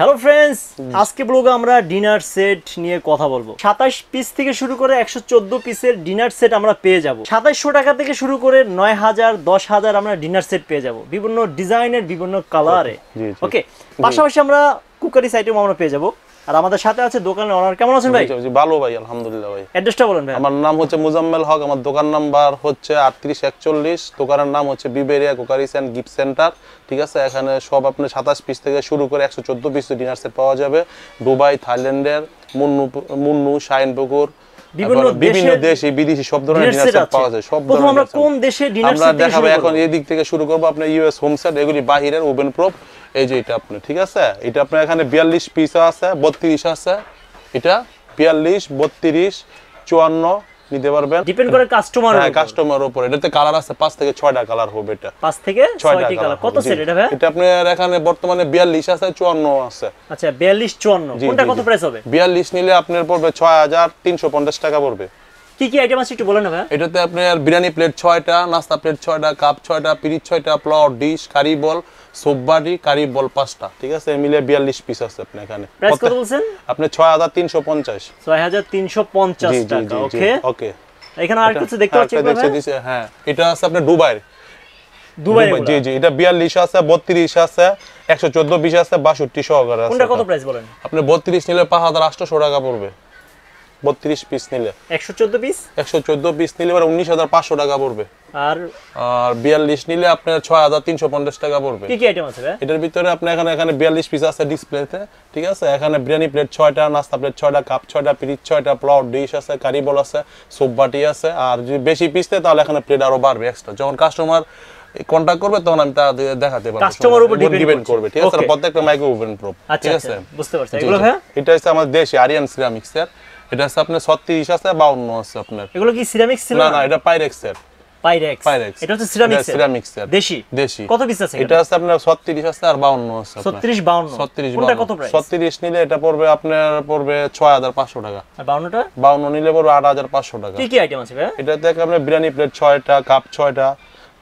hello friends আজকে ব্লগে আমরা ডিনার সেট নিয়ে কথা বলবো 27 পিস থেকে শুরু করে 114 পিসের ডিনার সেট আমরা পেয়ে যাব 2700 টাকা থেকে শুরু করে 9000 10000 আমরা ডিনার সেট পেয়ে যাব বিভিন্ন ডিজাইনের বিভিন্ন কালারে ওকে পাশাপাশি আমরা কুকারি আইটেম আমরা পেয়ে যাব আর আমাদের সাথে আছে দোকানের ওনার কেমন আছেন ভাই জি ভালো ভাই আলহামদুলিল্লাহ ভাই অ্যাড্রেসটা বলেন ভাই আমার নাম হচ্ছে মুজাম্মেল হক আমার দোকান নাম্বার হচ্ছে 3841 দোকানের নাম হচ্ছে বিবেরিয়া কুকারিস এন্ড গিফট সেন্টার ঠিক আছে এখানে সব আপনি 27 পিস থেকে শুরু করে 114 পিস ডিনার সেট পাওয়া যাবে দুবাই থাইল্যান্ডের মুন্নু শাইনপুকুর বিভিন্ন দেশে বিদেশি সব ধরনের ডিনার সেট পাওয়া যায় সব প্রথম আমরা কোন দেশে ডিনার সেট আমরা দেখাবো এখন এই দিক থেকে শুরু করব আপনি ইউএস হোম সেট এগুলি বাহিরের ওভেন প্রুফ এই যে এটা আপনি ঠিক আছে এটা আপনি এখানে 42 পিস আছে 32 আছে এটা 42 32 54 নিতে পারবেন ডিপেন্ড করে কাস্টমার হ্যাঁ কাস্টমার উপর এটাতে কালার আছে 5 থেকে 6টা কালার হবে এটা 5 থেকে 6টি কালার কত সেট এটা ভাই এটা আপনার এখানে বর্তমানে 42 আছে 54 আছে আচ্ছা 42 54 কোনটা কত প্রাইস হবে 42 নিলে আপনার পড়বে 6350 টাকা পড়বে কি কি আইটেম আছে একটু বলেন ভাই এটাতে আপনার বিরিয়ানি প্লেট 6টা নাস্তা প্লেট 6টা কাপ 6টা পিরিচ 6টা প্লাউ ডিশ কারি বল সববাড়ি কারি বল 5টা ঠিক আছে মিলে 42 পিস আছে আপনার এখানে প্রাইস কত বলছেন আপনি 6350 6350 টাকা ওকে ওকে এখানে আর কিছু দেখতে পাচ্ছি ভাই হ্যাঁ এটা আছে আপনার দুবাই জি জি এটা 42 আছে 32 আছে 114 20 আছে 62 সহকারে আছে কোনটা কত প্রাইস বলেন আপনি 32 নিলে 5800 টাকা পড়বে 32 পিস নিলে 114 পিস 114 পিস নিলে আর 19500 টাকা পড়বে আর 42 নিলে আপনার 6350 টাকা পড়বে কি কি আইটেম আছে রে এটার ভিতরে আপনি এখানে 42 পিস আছে ডিসপ্লেতে ঠিক আছে এখানে বিরিয়ানি প্লেট 6টা নাস্তা প্লেট 6টা কাপ 6টা পিরিচ 6টা প্লাউ ডিশ আছে কারি বল আছে সব বাটি আছে আর যদি বেশি পিস তে তাহলে এখানে প্লেট আরো বাড়বে এক্সট্রা যখন কাস্টমার কন্টাক্ট করবে তখন আমি তা দেখাতে পারবো কাস্টমার উপর ডিপেন্ড করবে ঠিক আছে প্রত্যেকটা মাইক্রো ওভেন প্রুফ ঠিক আছে বুঝতে পারছেন এগুলো ভাই এটা হচ্ছে আমাদের দেশি আরিয়ান সিরামিক্স এর এটা আছে আপনার 36 আছে 52 আছে আপনার এগুলো কি সিরামিক্স ছিল না না এটা পাইরেক্স এর পাইরেক্স এটা হচ্ছে সিরামিক্স এর দেশি কত পিস আছে এটা আছে আপনার 36 আছে আর 52 আছে 36 52 কোনটা কত প্রাইস 36 নিলে এটা পড়বে আপনার পড়বে 6500 টাকা আর 52টা 52 নিলে পড়বে 8500 টাকা কি কি আইটেম আছে ভাই এটাতে আপনি বিরিয়ানি প্লেট 6টা কাপ 6টা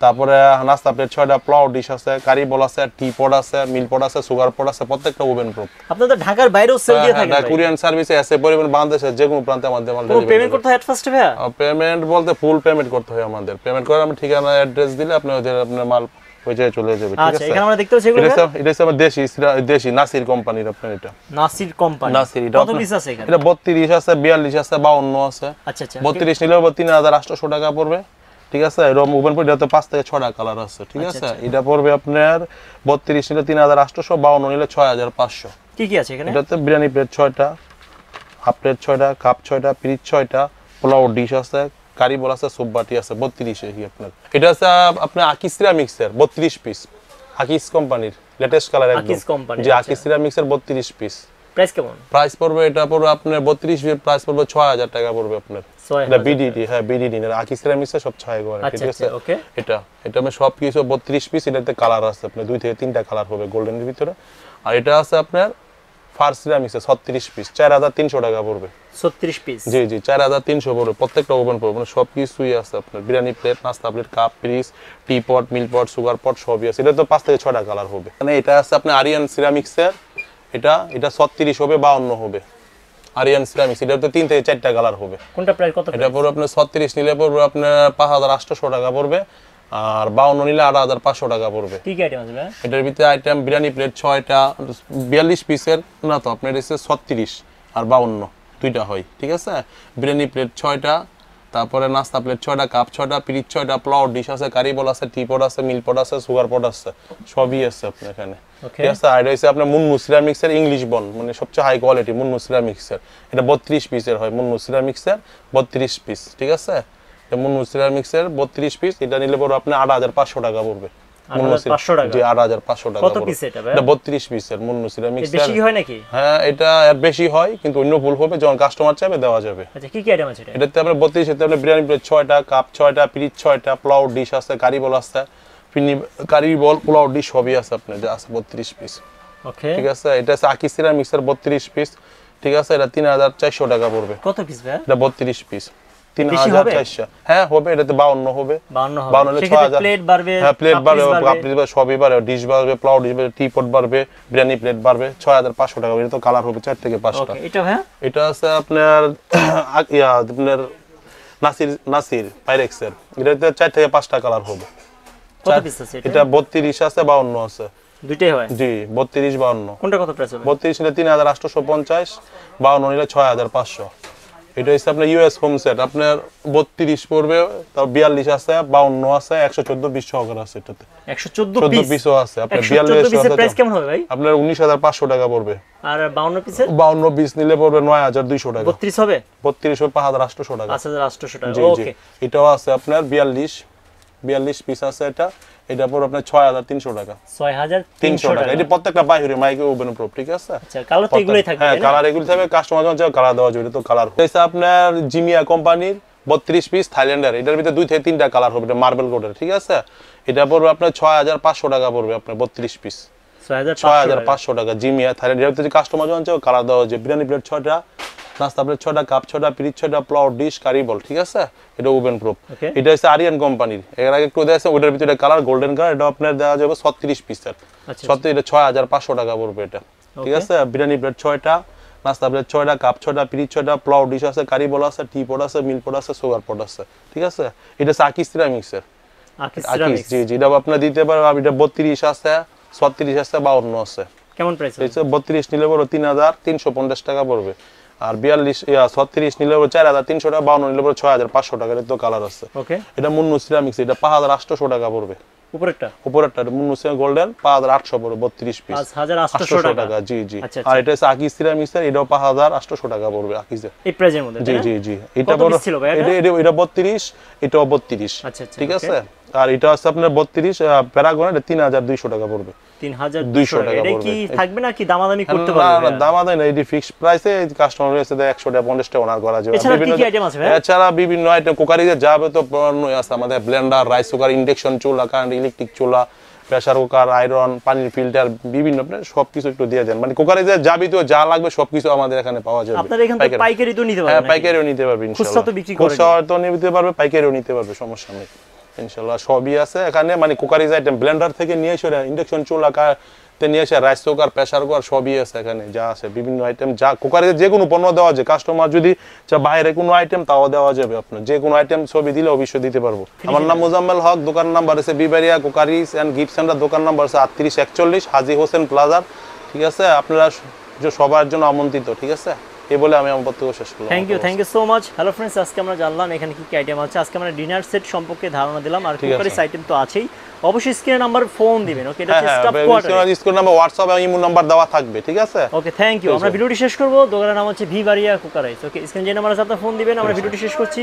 তারপরে নাস্তা প্লেট 6টা প্লাউ ডিশ আছে কারি বল আছে টি পড আছে মিল পড আছে সুগার পড আছে প্রত্যেকটা ওভেন প্রুফ আপনাদের ঢাকার বাইরেও সেল দিয়ে থাকেন ঢাকা কুরিয়ার সার্ভিস আছে পরিবহন বাংলাদেশে যে কোনো প্রান্তে আমাদের মাল ডেলিভারি পেমেন্ট করতে হয় এট ফার্স্ট ভাই পেমেন্ট বলতে ফুল পেমেন্ট করতে হয় আমাদের পেমেন্ট করে আমরা ঠিকানা অ্যাড্রেস দিলে আপনাদের মাল পৌঁছে চলে যাবে ঠিক আছে আচ্ছা এখানে আমরা দেখতে পাচ্ছি এগুলো এটা সব দেশি নাসির কোম্পানির আপনার এটা নাসির কোম্পানি নাসির এটা কত পিস আছে এখানে এটা 32 আছে 42 আছে 52 আছে আচ্ছা আচ্ছা 32 নিলে 3800 টাকা পড়বে ঠিক আছে এরকম ওভেন পড়ে এটা 5 থেকে 6টা কালার আছে ঠিক আছে এটা পড়বে আপনার 32 নিলে 3800 52 নিলে 6500 কি কি আছে এখানে এটাতে বিরিয়ানি প্লেট 6টা হাফ প্লেট 6টা কাপ 6টা পিরিচ 6টা পোলাও ডিশ আছে কারি বল আছে সব বাটি আছে 32 এ কি আপনার এটা আছে আপনার আকি সিরামিক্সের 32 পিস আকিস কোম্পানির লেটেস্ট কালার একদম আকিস কোম্পানি যে আকি সিরামিক্সের 32 পিস প্রাইস কেমন প্রাইস পড়বে এটা পড়বে আপনার 32 এর প্রাইস পড়বে 6000 টাকা পড়বে আপনার এটা বিডিডি হ্যাঁ বিডিডি এর আকি সিরামিক্সে সব 6 করে ঠিক আছে ওকে এটা আমি সব কিছু 32 পিস এটাতে কালার আছে আপনার 2 থেকে 3টা কালার হবে গোল্ডেনের ভিতরে আর এটা আছে আপনার ফার সিরামিক্সে 36 পিস 4300 টাকা পড়বে 36 পিস জি জি 4300 পড়বে প্রত্যেকটা ওভেন পড়বে সব কিছুই আছে আপনার বিরিয়ানি প্লেট নাস্তা plate cup piece tea pot মিল পট সুগার পট সবই আছে এটা তো 5 থেকে 6টা কালার হবে মানে এটা আছে আপনার আরিয়ান সিরামিক্সের এটা 36 হবে 52 হবে আরিয়ান সিরামিক্স এটা তো 3 থেকে 4 টা কালার হবে কোনটা প্রাইস কত এটা পুরো আপনার 36 নিলে পড়বে আপনার 5800 টাকা পড়বে আর 52 নিলে 8500 টাকা পড়বে ঠিক আইটেম আছে ভাই এটার ভিতরে আইটেম বিরিয়ানি প্লেট 6টা 42 পিসের না তো আপনার এসে 36 আর 52 দুইটা হয় ঠিক আছে বিরিয়ানি প্লেট 6টা তারপরে নাস্তা প্লেট 6টা কাপ 6টা পিরিচ 6টা প্লাউ ডিশ আছে কারি বল আছে টি পড আছে মিল পড আছে সুগার পড আছে সবই আছে আপনার এখানে ওকে এটা সাইডে আছে আপনার মুন্নু সিরামিক্সের ইংলিশ বল মানে সবচেয়ে হাই কোয়ালিটি মুন্নু সিরামিক্সের এটা 32 পিসের হয় মুন্নু সিরামিক্সের 32 পিস ঠিক আছে এটা মুন্নু সিরামিক্সের 32 পিস এটা নিলে পড়বে আপনি 8500 টাকা পড়বে 8500 টাকা জি 8500 টাকা কত পিস এটা ভাই এটা 32 পিসের মুন্নু সিরামিক্স বেশি হয় নাকি হ্যাঁ এটা এর বেশি হয় কিন্তু অন্য ফুল হবে যখন কাস্টমার চাইবে দেওয়া যাবে আচ্ছা কি কি আইটেম আছে এটা এটাতে আমরা 32 এতে আমরা বিরিয়ানি প্লেট 6টা কাপ 6টা পিরিচ 6টা প্লাউ ডিশ আছে কারি বল আছে পিনি কারি বল পোলাও ডিশ সবই আছে আপনার যা আছে 32 পিস ওকে ঠিক আছে এটা আছে আকি সিরামিক্সের 32 পিস ঠিক আছে এটা 3400 টাকা পড়বে কত পিস ভাই এটা 32 পিস 5 দুইটাই হয় জি 32 52 কোনটা কত প্রাইস হবে 32 নিলে 3850 52 নিলে 6500 এটা হইছে আপনার ইউএস হোম সেট আপনার 32 পড়বে তার 42 আছে 52 আছে 114 20 সহকারে আছে এটাতে 114 20 আছে আপনার 42 আছে প্রাইস কেমন হবে ভাই আপনার 19500 টাকা পড়বে আর 52 পিসের 52 20 নিলে পড়বে 9200 টাকা 32 হবে 32 হবে 5800 টাকা 5800 টাকা ওকে এটাও আছে আপনার 42 পিস আছে এটা এটা পড় আপনার 6300 টাকা 6300 টাকা এটা প্রত্যেকটা বাইরে মাইকে ওভেন প্রপ ঠিক আছে আচ্ছা কালো তো এগুলাই থাকবে হ্যাঁ কালার এগুলাই থাকবে কাস্টমার যখন চায় কালার দেওয়া যাবে তো কালার এটা আপনার জিমিয়া কোম্পানির 32 পিস থাইল্যান্ডার এটার ভিতরে দুই থেকে তিনটা কালার হবে এটা মার্বেল গোল্ডের ঠিক আছে এটা পড় আপনার 6500 টাকা পড়বে আপনার 32 পিস 6500 টাকা জিমিয়া থাইল্যান্ডার এর ভিতরে কাস্টমার যখন চায় কালার দেওয়া যাবে বিরিয়ানি প্লেট 6টা নাস্তা প্লেট 6টা কাপ 6টা পিরিচ 6টা প্লাউ ডিশ কারি বল ঠিক আছে এটা ওভেন প্রুফ এটা হইছে আরিয়ান কোম্পানির এর আগে একটু দেয়া আছে ওটার ভিতরে কালার গোল্ডেন কালার এটা আপনার দেয়া যাবে 36 পিস স্যার আচ্ছা 36 এটা 6500 টাকা পড়বে এটা ঠিক আছে বিরিয়ানি প্লেট 6টা নাস্তা প্লেট 6টা কাপ 6টা পিরিচ 6টা প্লাউ ডিশ আছে কারি বল আছে টি পট আছে মিল পট আছে সুগার পট আছে ঠিক আছে এটা সাকি সিরামিক্স স্যার আকিস জি জি এটা আপনি দিতে পারবে এটা 32 আছে 36 আছে 52 আছে কেমন প্রাইস এটা 32 নিলে বড় 3350 টাকা পড়বে আর 36 নিলে 4300 টাকা 52 নিলে 6500 টাকা এর তো কালার আছে ওকে এটা মুন্নু সিরামিক্স এটা 5800 টাকা পড়বে উপরেরটা মুন্নু সিরামিক্স গোল্ডেন 5800 পড়বে 32 পিস 5800 টাকা জি জি আর এটা আছে আকিস সিরামিক্স এর এটাও 5800 টাকা পড়বে আকিসের এই প্রাইজের মধ্যে জি জি জি এটা বড় এটা 32 এটাও 32 ঠিক আছে আর এটা আছে আপনার 32 প্যারাগন এটা 3200 টাকা পড়বে 3200 টাকা পড়বে এটা কি থাকবে নাকি দামাদামি করতে পারবে না দামাদাই না এটা ফিক্সড প্রাইসে কাস্টমার এসে 100 টাকা 50 টাকা অনার করা যাবে বিভিন্ন এছাড়া বিভিন্ন আইটেম কুকারিতে যাবে তো পণ্য আছে আমাদের ব্লেন্ডার রাইস কুকার ইন্ডাকশন চুলা কারেন্ট ইলেকট্রিক চুলা প্রেসার কুকার আয়রন পানির ফিল্টার বিভিন্ন আপনারা সবকিছু একটু দিয়ে দেন মানে কুকারিতে যাবে তো যা লাগবে সবকিছু আমাদের এখানে পাওয়া যাবে আপনারা এখান থেকে পাইকারি তো নিতে পারবেন হ্যাঁ পাইকারিও নিতে পারবেন ইনশাআল্লাহ খুচরা তো বিক্রি করে খুচরা তো নিতে পারবে পাইকারিও নিতে পারবে সমস্যা নেই ইনশাআল্লাহ সবই আছে এখানে মানে কুকারিজ আইটেম ব্লেন্ডার থেকে নিয়ে এসে ইন্ডাকশন চুলা তে নিয়ে এসে রাইস কুকার প্রেসার কুকার সবই আছে এখানে যা আছে বিভিন্ন আইটেম যা কুকারিজ যে কোনো পণ্য দেওয়া যায় কাস্টমার যদি চায় বাইরে কোনো আইটেম তাও দেওয়া যাবে আপনার যে কোনো আইটেম ছবি দিলে অবশ্যই দিতে পারবো আমার নাম মুজাম্মেল হক দোকান নাম্বার আছে বিবারিয়া কুকারিজ এন্ড গিফট সেন্টার দোকান নাম্বার আছে 3841 হাজী হোসেন প্লাজা ঠিক আছে আপনারা যে সবার জন্য আমন্ত্রিত ঠিক আছে এই বলে আমি আমার বক্তব্য শেষ করলাম thank you so much hello friends আজকে আমরা জানলাম এখানে কি কি আইটেম আছে আজকে আমরা ডিনার সেট সম্পর্কে ধারণা দিলাম আর কুকারি আইটেম তো আছেই অবশ্যই স্ক্রিনে নাম্বার ফোন দিবেন ওকে এটা হচ্ছে staff quarter screen number WhatsApp এবং ইমো নাম্বার দেওয়া থাকবে ঠিক আছে ওকে থ্যাংক ইউ আমরা ভিডিওটি শেষ করব দোকানের নাম হচ্ছে বিবারিয়া কুকারিজ ওকে স্ক্রিনে যে নাম্বার আছে আপনি ফোন দিবেন আমরা ভিডিওটি শেষ করছি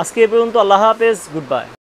আজকে এই পর্যন্ত আল্লাহ হাফেজ গুড বাই